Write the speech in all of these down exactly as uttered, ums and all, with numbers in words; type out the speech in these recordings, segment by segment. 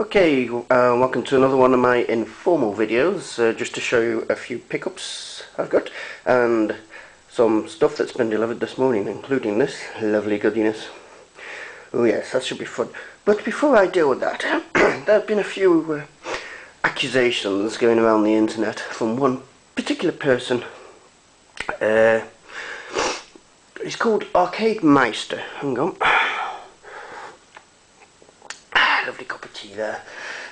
Okay, uh, welcome to another one of my informal videos, uh, just to show you a few pickups I've got and some stuff that's been delivered this morning, including this lovely goodiness. Oh yes, that should be fun. But before I deal with that, there have been a few uh, accusations going around the internet from one particular person. Uh, he's called Arcademeister. Hang on. Lovely cup of tea there.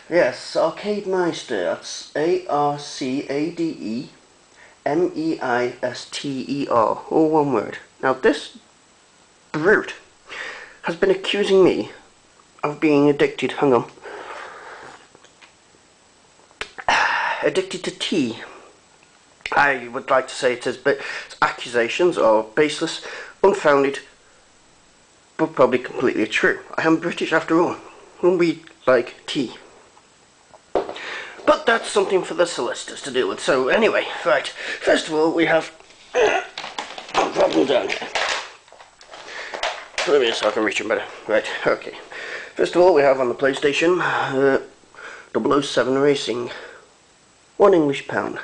Yes, Arcademeister, that's A R C A D E M E I S T E R, all one word. Now this brute has been accusing me of being addicted, hang on, addicted to tea. I would like to say it is, but accusations are baseless, unfounded, but probably completely true. I am British after all. We like tea. But that's something for the solicitors to deal with. So anyway, right, first of all we have... I'll grab them down. Let me just so I can reach them better. Right, okay. First of all we have on the PlayStation uh, double oh seven Racing. One English pound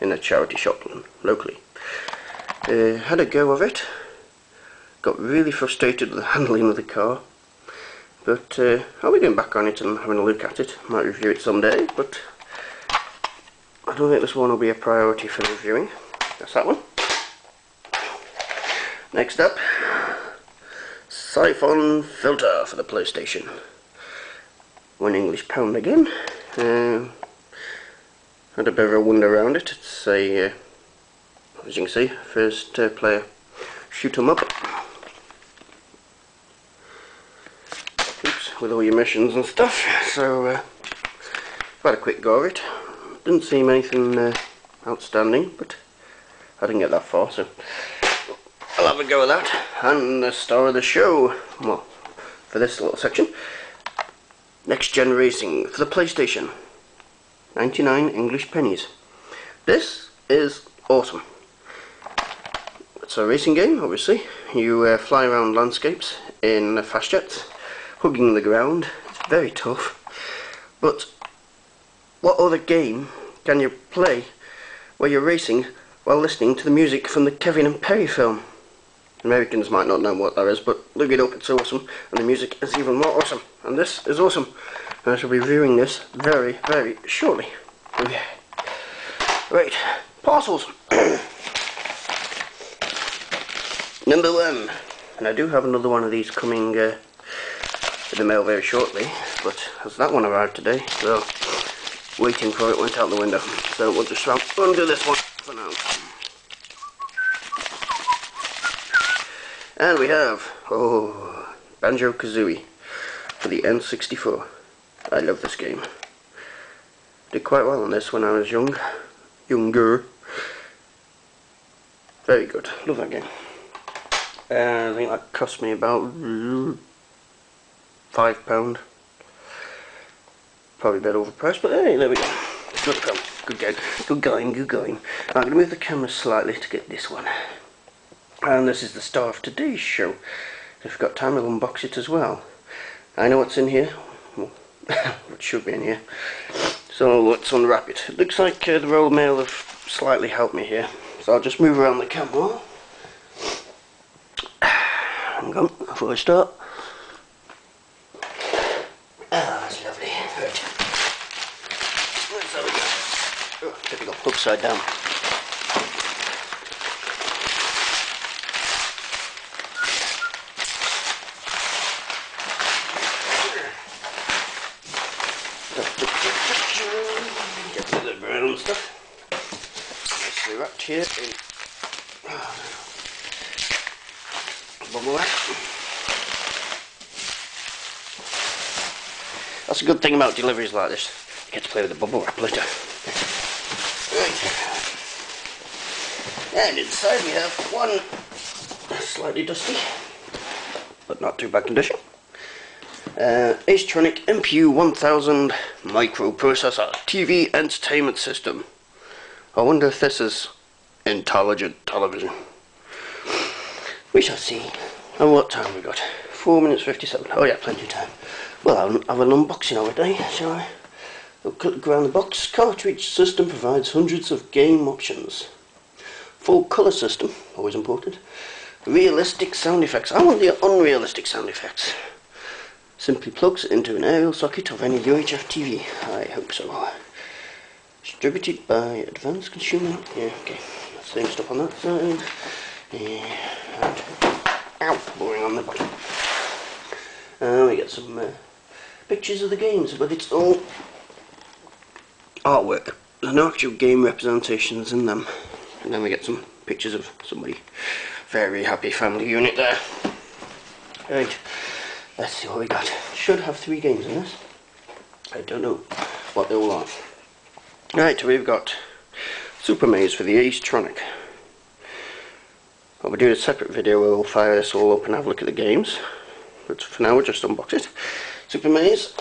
in a charity shop locally. Uh, had a go of it. Got really frustrated with the handling of the car. But uh, I'll be going back on it and having a look at it. Might review it someday, but I don't think this one will be a priority for reviewing. That's that one. Next up, Siphon Filter for the PlayStation. One English pound again. Um, had a bit of a wander around it. It's a, uh, as you can see, first uh, player shoot 'em up. With all your missions and stuff, so uh, I've had a quick go of it. Didn't seem anything uh, outstanding, but I didn't get that far, so I'll have a go at that. And the star of the show, well, for this little section, Next Gen Racing for the PlayStation, ninety-nine English pennies. This is awesome. It's a racing game, obviously. You uh, fly around landscapes in uh, fast jets, hugging the ground. It's very tough, but what other game can you play where you're racing while listening to the music from the Kevin and Perry film? Americans might not know what that is, but look it up, it's awesome, and the music is even more awesome, and this is awesome, and I shall be reviewing this very, very shortly. Okay. Right, parcels. Number one, and I do have another one of these coming uh, the mail very shortly, but as that one arrived today, so waiting for it went out the window, so we'll just undo this one for now. And we have, oh, Banjo Kazooie for the N sixty-four. I love this game. Did quite well on this when I was young, younger. Very good, love that game. Uh, I think that cost me about five pound, probably a bit overpriced, but hey, there we go. Good film, good game, good going, good going. I'm going to move the camera slightly to get this one. And this is the star of today's show. If we've got time, we'll unbox it as well. I know what's in here, well, what should be in here, so let's unwrap it. It looks like uh, the Royal Mail have slightly helped me here, so I'll just move around the camera. Hang on, before I start. Upside down. Get to the brown stuff. Nicely wrapped here in bubble wrap. That's a good thing about deliveries like this. You get to play with the bubble wrap later. And inside we have one slightly dusty, but not too bad condition, uh, AceTronic M P U one thousand microprocessor T V entertainment system. I wonder if this is intelligent television. We shall see. And what time we got? Four minutes fifty-seven. Oh yeah, plenty of time. Well, I'll have an unboxing holiday, shall I? A look around the box. Cartridge system provides hundreds of game options. Full colour system, always important. Realistic sound effects. I want the unrealistic sound effects. Simply plugs into an aerial socket of any U H F T V. I hope so. Distributed by Advanced Consumer. Yeah, okay. Same stuff on that side. Yeah, and ow, boring on the bottom. And we get some uh, pictures of the games, but it's all artwork. There's no actual game representations in them. And then we get some pictures of somebody. Very happy family unit there. Right, let's see what we got. Should have three games in this. I don't know what they all are. Right, we've got Super Maze for the Acetronic. I'll be doing a separate video where we'll fire this all up and have a look at the games. But for now, we'll just unbox it. Super Maze.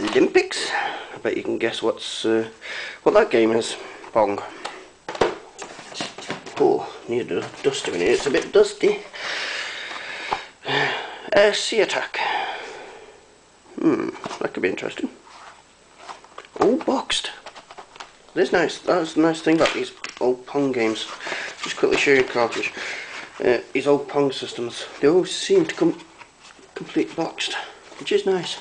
Olympics. I bet you can guess what's uh, what that game is. Pong. Oh, need a duster in here, it's a bit dusty. Uh, Sea Attack. Hmm, that could be interesting. All boxed. It is nice, that's the nice thing about these old Pong games. Just quickly show you a cartridge. Uh, these old Pong systems, they always seem to come complete boxed, which is nice.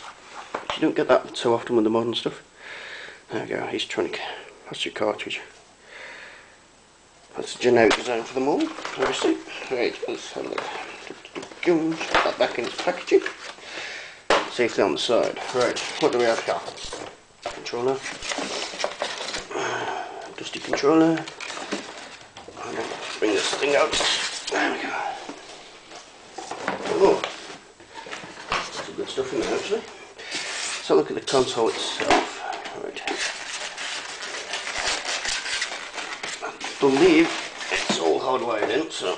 You don't get that so often with the modern stuff. There we go, Acetronic. That's your cartridge. That's a generic design for them all, obviously. Right, let's have a look. Put that back in its packaging. Safely on the side. Right, what do we have here? Controller. Dusty controller. Let's bring this thing out. There we go. Oh. Some good stuff in there, actually. Let's have a look at the console itself. Right. I believe it's all hardwired in, so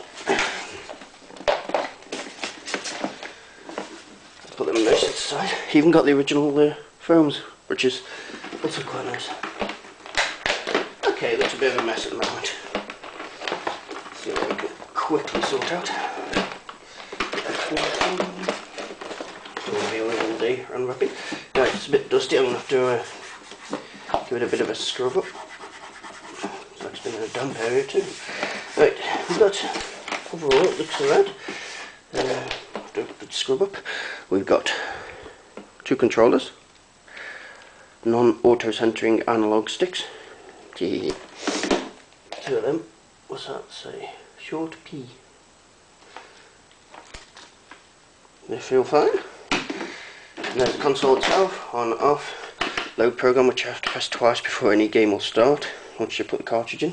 let's put them nice inside. He even got the original uh, foams, which is also quite nice. Okay, that's a bit of a mess at the moment. Let's see what we can quickly sort out. It'll be a little day unwrapping. Right, it's a bit dusty. I'm gonna have to uh, give it a bit of a scrub up. In a damp area too. Right, we've got, overall it looks alright. Uh, scrub up. We've got two controllers, non-auto-centering analog sticks. Two of them. What's that say? Short P. They feel fine. And there's the console itself, on, off. Load program, which I have to press twice before any game will start. Once you put the cartridge in.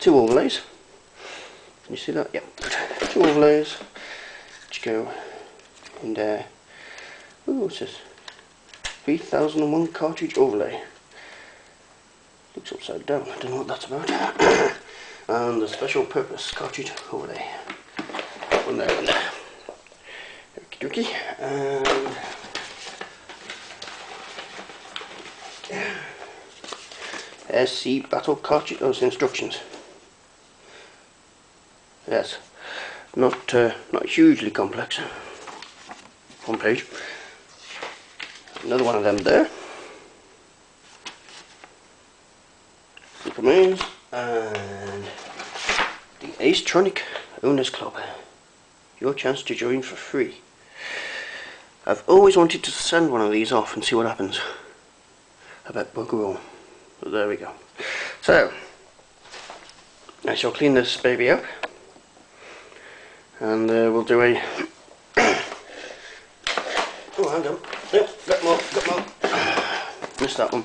Two overlays. Can you see that? Yep. Yeah. Two overlays. Which go in there. Uh, ooh, what's this? three thousand and one cartridge overlay. Looks upside down. I don't know what that's about. And the special purpose cartridge overlay. One there, one there. Okie dokie. And S C battle cartridge. Those instructions. Yes, not uh, not hugely complex. One page. Another one of them there. Super Maze and the Acetronic Owners Club. Your chance to join for free. I've always wanted to send one of these off and see what happens. I bet bugger all. But there we go. So, I shall clean this baby up and uh, we'll do a. Oh, hang on. Nope, got more, got more. Missed that one.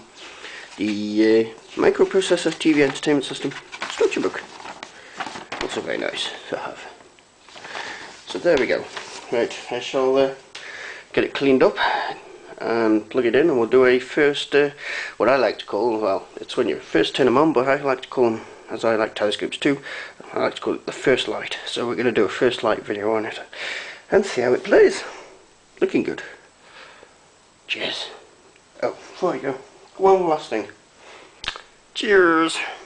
The uh, microprocessor T V entertainment system structure book. Also very nice to have. So, there we go. Right, I shall uh, get it cleaned up and plug it in, and we'll do a first, uh, what I like to call, well, it's when you first turn them on, but I like to call them, as I like telescopes too, I like to call it the first light. So we're going to do a first light video on it, and see how it plays. Looking good. Cheers. Oh, before I go, one last thing. Cheers.